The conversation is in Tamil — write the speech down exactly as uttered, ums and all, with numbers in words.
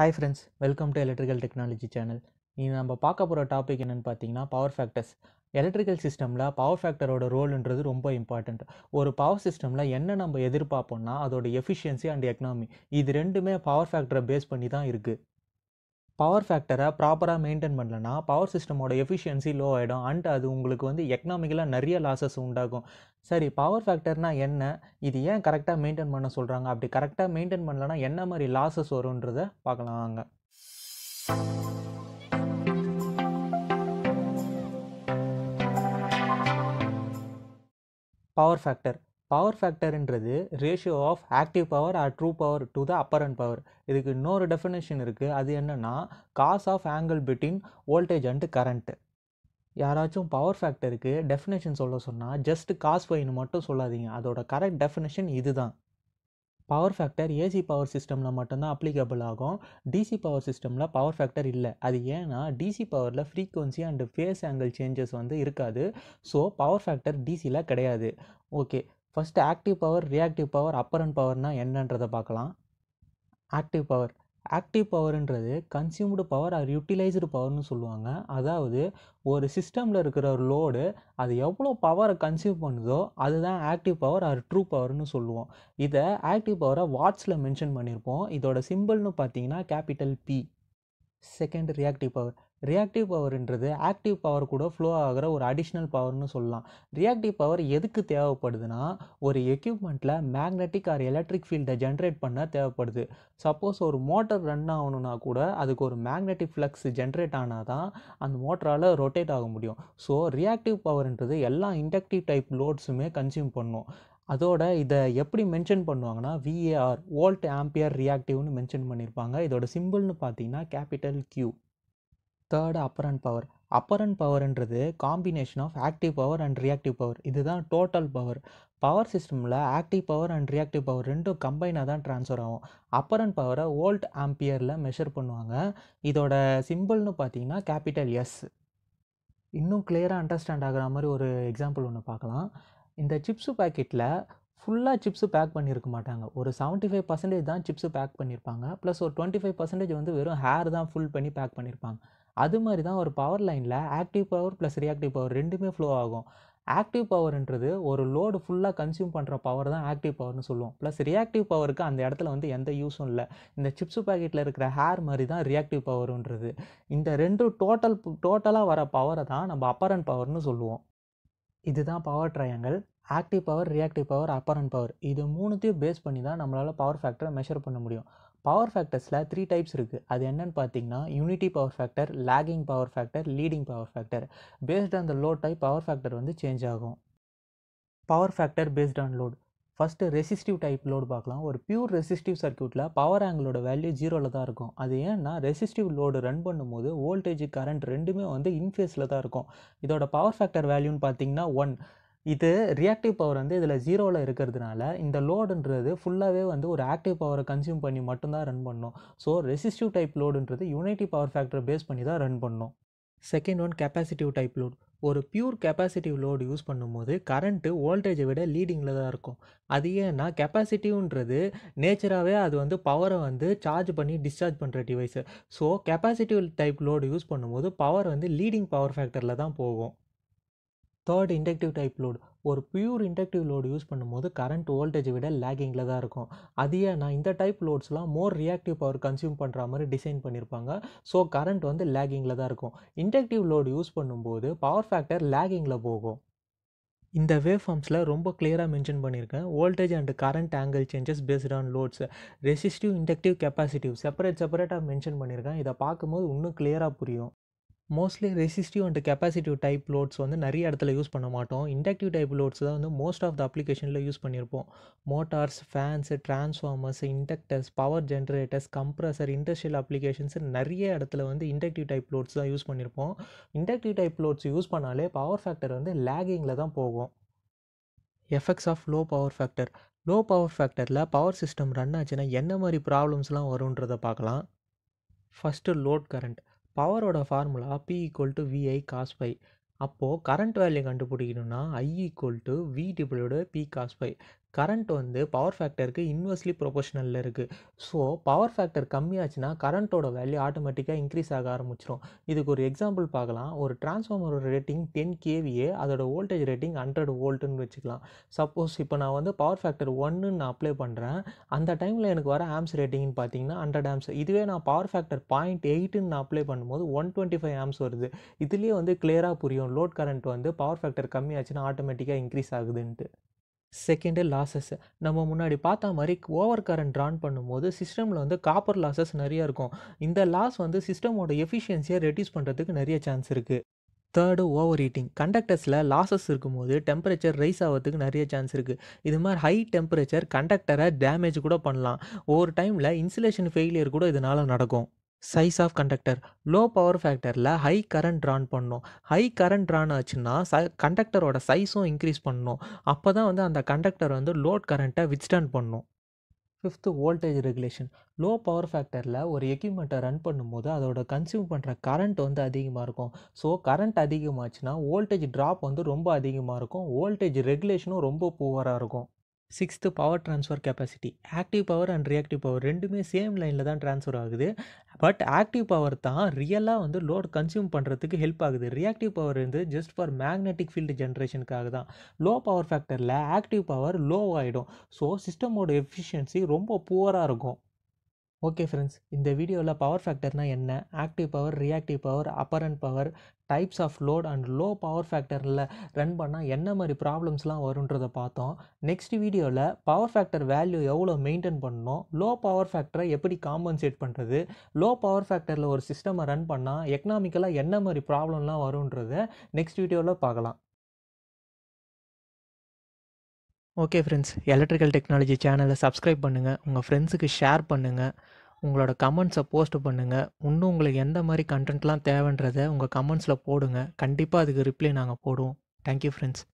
Hi friends, welcome to Electrical Technology channel. Ini நம்ம பார்க்க போற டாபிக் என்னன்னு பாத்தீங்கன்னா பவர் ஃபேக்டர்ஸ். எலக்ட்ரிக்கல் சிஸ்டம்ல பவர் ஃபேக்டரோட ரோல்ன்றது ரொம்ப இம்பார்ட்டன்ட். ஒரு பவர் சிஸ்டம்ல என்ன நம்ம எதிர்பார்ப்போம்னா அதோட எஃபிஷியன்சி அண்ட் எகனாமி இது ரெண்டுமே பவர் ஃபேக்டரை பேஸ் பண்ணி தான் இருக்கு. பவர் ஃபேக்டரை ப்ராப்பராக மெயின்டைன் பண்ணலன்னா பவர் சிஸ்டமோட எஃபிஷியன்சி லோ ஆகிடும் அண்ட் அது உங்களுக்கு வந்து எக்கனாமிக்கலாக நிறைய லாஸஸ் உண்டாகும். சரி, பவர் ஃபேக்டர்னால் என்ன, இது ஏன் கரெக்டாக மெயின்டைன் பண்ண சொல்கிறாங்க, அப்படி கரெக்டாக மெயின்டைன் பண்ணலன்னா என்ன மாதிரி லாஸஸ் வரும்ன்றதை பார்க்கலாங்க. பவர் ஃபேக்டர் பவர் ஃபேக்டர்ன்றது ratio of active power or true power to the apparent power. இதுக்கு இன்னொரு டெஃபினேஷன் இருக்குது, அது என்னென்னா cos of angle between voltage and current. யாராச்சும் பவர் ஃபேக்டருக்கு டெஃபினேஷன் சொல்ல சொன்னால் ஜஸ்ட் காஸ் பைன்னு மட்டும் சொல்லாதீங்க, அதோட கரெக்ட் டெஃபினேஷன் இது தான். பவர் ஃபேக்டர் ஏசி பவர் சிஸ்டமில் மட்டும்தான் அப்ளிகபிள் ஆகும். டிசி பவர் சிஸ்டமில் பவர் ஃபேக்டர் இல்லை. அது ஏன்னா டிசி பவரில் frequency and phase angle changes வந்து இருக்காது. ஸோ பவர் ஃபேக்டர் டிசியில் கிடையாது. Okay, first active power, reactive power, apparent பவர்னால் என்னன்றதை பார்க்கலாம். ஆக்டிவ் பவர் ஆக்டிவ் பவர்ன்றது கன்சியூம்டு பவர் ஆர் யூட்டிலைஸ்டு பவர்னு சொல்லுவாங்க. அதாவது ஒரு சிஸ்டமில் இருக்கிற ஒரு லோடு அது எவ்வளோ பவரை கன்சியூம் பண்ணுதோ அதுதான் ஆக்டிவ் பவர் ஆர் ட்ரூ பவர்னு சொல்லுவோம். இதை ஆக்டிவ் பவரை வாட்ஸில் மென்ஷன் பண்ணியிருப்போம். இதோட சிம்பிள்னு பார்த்தீங்கன்னா capital P. Second, reactive power reactive பவர்ன்றது ஆக்டிவ் பவர் கூட ஃப்ளோ ஆகிற ஒரு அடிஷ்னல் பவர்னு சொல்லலாம். ரியாக்டிவ் பவர் எதுக்கு தேவைப்படுதுன்னா ஒரு எக்யூப்மெண்ட்டில் மேக்னெட்டிக் ஆர் எலக்ட்ரிக் ஃபீல்டை ஜென்ரேட் பண்ண தேவைப்படுது. சப்போஸ் ஒரு மோட்டர் ரன் ஆகணுன்னா கூட அதுக்கு ஒரு மேக்னெட்டிக் ஃப்ளக்ஸ் ஜென்ரேட் ஆனால் தான் அந்த மோட்டரால் ரொட்டேட் ஆக முடியும். ஸோ ரியாக்டிவ் பவர்ன்றது எல்லா இண்டக்டிவ் டைப் லோட்ஸுமே கன்சியூம் பண்ணும். அதோட இதை எப்படி மென்ஷன் பண்ணுவாங்கன்னா விஏஆர், வோல்ட் ஆம்பியர் ரியாக்டிவ்னு மென்ஷன் பண்ணியிருப்பாங்க. இதோட சிம்பிள்னு பார்த்தீங்கன்னா capital Q. Third, apparent power apparent பவர்ன்றது combination of active power and reactive power. இதுதான் டோட்டல் பவர். பவர் சிஸ்டமில் active power and reactive power ரெண்டும் கம்பைனாக தான் ட்ரான்ஸ்ஃபர் ஆகும். அப்பரண்ட் பவரை வோல்ட் ஆம்பியரில் மெஷர் பண்ணுவாங்க. இதோட சிம்பிள்னு பார்த்தீங்கன்னா கேபிட்டல் எஸ். இன்னும் கிளியராக அண்டர்ஸ்டாண்ட் ஆகிற மாதிரி ஒரு எக்ஸாம்பிள் ஒன்று பார்க்கலாம். இந்த சிப்ஸு பேக்கெட்டில் ஃபுல்லாக சிப்ஸு பேக் பண்ணியிருக்க மாட்டாங்க. ஒரு செவன்ட்டி ஃபைவ் பர்சன்டேஜ் தான் சிப்ஸு பேக் பண்ணியிருப்பாங்க. ப்ளஸ் ஒரு டுவெண்ட்டி ஃபைவ் பர்சன்டேஜ் வந்து வெறும் ஹேர் தான் ஃபுல் பண்ணி பேக் பண்ணியிருப்பாங்க. அது மாதிரி தான் ஒரு பவர் லைனில் active power plus reactive power ரெண்டுமே ஃப்ளோ ஆகும். ஆக்டிவ் பவர்ன்றது ஒரு லோடு ஃபுல்லாக கன்சியூம் பண்ணுற பவர் தான் ஆக்டிவ் பவர்னு சொல்லுவோம். ப்ளஸ் ரியாக்டிவ் பவருக்கு அந்த இடத்துல வந்து எந்த யூஸும் இல்லை. இந்த சிப்ஸு பேக்கெட்டில் இருக்கிற ஹேர் மாதிரி தான் ரியாக்டிவ் பவருன்றது. இந்த ரெண்டும் டோட்டல் டோட்டலாக வர பவரை தான் நம்ம அப்பரண்ட் பவர்னு சொல்லுவோம். இதுதான் power triangle. Active power, reactive power, apparent power, இது மூணுத்தையும் பேஸ் பண்ணி தான் நம்மளால் பவர் ஃபேக்டரை மெஷர் பண்ண முடியும். பவர் ஃபேக்டர்ஸில் த்ரீ டைப்ஸ் இருக்குது. அது என்னென்னு பார்த்தீங்கன்னா unity power factor, lagging power factor, leading power factor. Based on the load type power factor வந்து சேஞ்ச் ஆகும். Power factor based on load. First resistive type load பார்க்கலாம். ஒரு பியூர் ரெசிஸ்டிவ் சர்க்யூட்டில் பவர் ஆங்கிளோட வேல்யூ ஜீரோவில் தான் இருக்கும். அது ஏன்னா ரெசிஸ்டிவ் லோடு ரன் பண்ணும்போது வோல்டேஜ், கரண்ட் ரெண்டுமே வந்து இன்ஃபேஸில் தான் இருக்கும். இதோட பவர் ஃபேக்டர் வேல்யூன்னு பார்த்தீங்கன்னா ஒன். இது ரியாக்டிவ் பவர் வந்து இதில் ஜீரோவில் இருக்கிறதுனால இந்த லோடுன்றது ஃபுல்லாகவே வந்து ஒரு ஆக்டிவ் பவரை கன்சியூம் பண்ணி மட்டும்தான் ரன் பண்ணும். ஸோ ரெசிஸ்டிவ் டைப் லோடுன்றது யூனிட்டி பவர் ஃபேக்டரை பேஸ் பண்ணி தான் ரன் பண்ணும். Second one, capacitive type load. ஒரு பியூர் கெப்பாசிட்டிவ் லோடு யூஸ் பண்ணும்போது கரண்ட்டு வோல்டேஜை விட லீடிங்கில் தான் இருக்கும். அது ஏன்னா கெப்பாசிட்டிவ்ன்றது நேச்சராகவே அது வந்து பவரை வந்து சார்ஜ் பண்ணி டிஸ்சார்ஜ் பண்ணுற device. So capacitive type load use பண்ணும்போது பவர் வந்து லீடிங் பவர் ஃபேக்டரில் தான் போகும். Third, inductive type load. ஒரு பியூர் இண்டக்டிவ் லோடு யூஸ் பண்ணும்போது கரண்ட் வோல்டேஜை விட லேகிங்கில் தான் இருக்கும். அதையே நான் இந்த டைப் லோட்ஸ்லாம் மோர் ரியாக்டிவ் பவர் கன்சியூம் பண்ணுற மாதிரி டிசைன் பண்ணியிருப்பாங்க. ஸோ கரண்ட் வந்து லேகிங்கில் தான் இருக்கும். இண்டக்டிவ் லோடு யூஸ் பண்ணும்போது பவர் ஃபேக்டர் லேகிங்கில் போகும். இந்த வேவ் ஃபார்ம்ஸில் ரொம்ப கிளியராக மென்ஷன் பண்ணியிருக்கேன். Voltage and current angle changes based on loads, resistive, inductive, capacitive separate செப்பரேட்டாக மென்ஷன் பண்ணியிருக்கேன். இதை பார்க்கும்போது இன்னும் கிளியராக புரியும். Mostly resistive and capacitive type loads வந்து நிறைய இடத்துல யூஸ் பண்ண மாட்டோம். இண்டக்டிவ் டைப் லோட்ஸ் தான் வந்து மோஸ்ட் ஆஃப் த அப்ளிகேஷனில் யூஸ் பண்ணியிருப்போம். Motors, fans, transformers, inductors, power generators, compressor, industrial applications நிறைய இடத்துல வந்து இண்டக்டிவ் டைப் லோட்ஸ் தான் யூஸ் பண்ணியிருப்போம். இண்டக்டிவ் டைப் லோட்ஸ் யூஸ் பண்ணாலே பவர் ஃபேக்டர் வந்து லேகிங்கில் தான் போகும். Effects of low power factor. Low power ஃபேக்டரில் பவர் சிஸ்டம் ரன் ஆச்சுன்னா என்ன மாதிரி ப்ராப்ளம்ஸ்லாம் வரும்ன்றதை பார்க்கலாம். First, load current. பவரோட formula P equal to VI cos phi. அப்போது கரண்ட் வேல்யூ கண்டுபிடிக்கணும்னா I equal to V டிபிள்யூட B cos phi. current வந்து power factor க்கு inversely proportional ல இருக்கு. So power factor கம்மியாச்சுனா current ஓட வேல்யூ ஆட்டோமேட்டிக்கா இன்க்ரீஸ் ஆக ஆரம்பிச்சிரும். இதுக்கு ஒரு எக்ஸாம்பிள் பார்க்கலாம். ஒரு transformer rating ten K V A, அதோட வோல்டேஜ் ரேட்டிங் hundred volt ன்னு வெச்சுக்கலாம். சப்போஸ் இப்போ நான் வந்து power factor one நான் அப்ளை பண்றேன். அந்த டைம்ல எனக்கு வர amps rating ன்னு பாத்தீங்கன்னா hundred amps. இதுவே நான் power factor zero point eight நான் அப்ளை பண்ணும்போது one twenty-five amps வருது. இதுலயே வந்து கிளியரா புரியும் லோட் கரண்ட் வந்து power factor கம்மியாச்சுனா ஆட்டோமேட்டிக்கா இன்க்ரீஸ் ஆகுதுன்னு. Second losses. நம்ம முன்னாடி பார்த்தா மாதிரி ஓவர் கரண்ட் ட்ரான் பண்ணும்போது சிஸ்டமில் வந்து காப்பர் லாஸஸ் நிறையா இருக்கும். இந்த லாஸ் வந்து சிஸ்டமோட எஃபிஷியன்சியை ரெடியூஸ் பண்ணுறதுக்கு நிறைய சான்ஸ் இருக்குது. Third over heating. கண்டக்டர்ஸில் லாஸஸ் இருக்கும்போது டெம்பரேச்சர் ரைஸ் ஆகிறதுக்கு நிறைய சான்ஸ் இருக்குது. இது மாதிரி ஹை டெம்பரேச்சர் கண்டக்டரை டேமேஜ் கூட பண்ணலாம். ஒவ்வொரு டைமில் இன்சுலேஷன் ஃபெயிலியர் கூட இதனால் நடக்கும். Size of conductor. Low power ஃபேக்டரில் ஹை கரண்ட் ட்ரான் பண்ணணும். ஹை கரண்ட் ட்ரான் ஆச்சுன்னா ச கண்டக்டரோட சைஸும் இன்க்ரீஸ் பண்ணணும். அப்போ தான் வந்து அந்த கண்டக்டர் வந்து லோட் கரண்ட்டை வித்ஸ்டாண்ட் பண்ணணும். Fifth voltage regulation. Low power ஃபேக்டரில் ஒரு எக்யூப்மெண்ட்டை ரன் பண்ணும்போது அதோட கன்சியூம் பண்ணுற கரண்ட் வந்து அதிகமாக இருக்கும். ஸோ கரண்ட் அதிகமாகச்சுன்னா வோல்டேஜ் ட்ராப் வந்து ரொம்ப அதிகமாக இருக்கும். வோல்டேஜ் ரெகுலேஷனும் ரொம்ப புவராக இருக்கும். Sixth power transfer capacity. Active power and reactive power ரெண்டுமே சேம் லைனில் தான் ட்ரான்ஸ்ஃபர் ஆகுது. பட் ஆக்டிவ் பவர் தான் ரியலாக வந்து லோட் கன்சியூம் பண்ணுறதுக்கு ஹெல்ப் ஆகுது. ரியாக்டிவ் பவர் வந்து ஜஸ்ட் ஃபார் மேக்னெட்டிக் ஃபீல்டு ஜென்ரேஷனுக்காக தான். லோ பவர் ஃபேக்டரில் ஆக்டிவ் பவர் லோ ஆகிடும். ஸோ சிஸ்டமோட எஃபிஷியன்சி ரொம்ப புவராக இருக்கும். ஓகே ஃப்ரெண்ட்ஸ், இந்த வீடியோவில் பவர் ஃபேக்டர்னால் என்ன, active power, reactive power, apparent power, types of load and low power ஃபேக்டரில் ரன் பண்ணால் என்ன மாதிரி ப்ராப்ளம்ஸ்லாம் வருன்றதை பார்த்தோம். நெக்ஸ்ட் வீடியோவில் பவர் ஃபேக்டர் வேல்யூ எவ்வளோ மெயின்டைன் பண்ணணும், லோ பவர் ஃபேக்டரை எப்படி காம்பன்சேட் பண்ணுறது, லோ பவர் ஃபேக்டரில் ஒரு சிஸ்டமை ரன் பண்ணால் எக்கனாமிக்கலாக என்ன மாதிரி ப்ராப்ளம்லாம் வருன்றதை நெக்ஸ்ட் வீடியோவில் பார்க்கலாம். ஓகே ஃப்ரெண்ட்ஸ், எலக்ட்ரிக்கல் டெக்னாலஜி சேனலை சப்ஸ்கிரைப் பண்ணுங்கள், உங்கள் ஃப்ரெண்ட்ஸுக்கு ஷேர் பண்ணுங்கள், உங்களோட கமெண்ட்ஸை போஸ்ட் பண்ணுங்கள். இன்னும் உங்களுக்கு எந்த மாதிரி கண்டென்ட்லாம் தேவைன்றதை உங்கள் கமெண்ட்ஸில் போடுங்க. கண்டிப்பாக அதுக்கு ரிப்ளை நாங்கள் போடுவோம். Thank you friends.